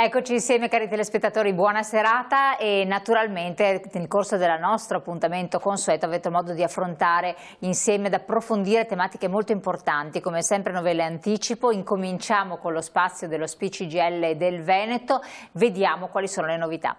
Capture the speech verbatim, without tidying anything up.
Eccoci insieme cari telespettatori, buona serata e naturalmente nel corso del nostro appuntamento consueto avete modo di affrontare insieme ed approfondire tematiche molto importanti, come sempre noi ve le anticipo, incominciamo con lo spazio dello Spicigli del Veneto, vediamo quali sono le novità.